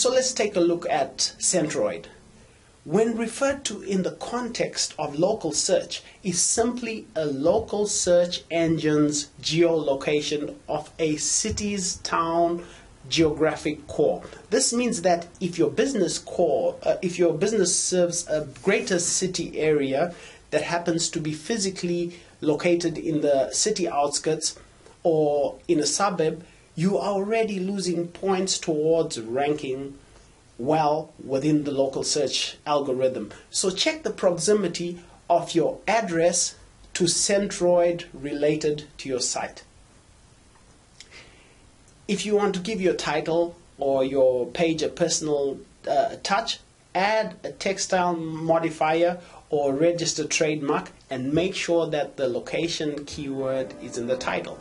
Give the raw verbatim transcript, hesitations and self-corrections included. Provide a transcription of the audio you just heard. So let's take a look at Centroid. When referred to in the context of local search, is simply a local search engine's geolocation of a city's town geographic core. This means that if your business core, uh, if your business serves a greater city area that happens to be physically located in the city outskirts or in a suburb, you are already losing points towards ranking well within the local search algorithm. So check the proximity of your address to Centroid related to your site. If you want to give your title or your page a personal uh, touch, add a textile modifier or registered trademark and make sure that the location keyword is in the title.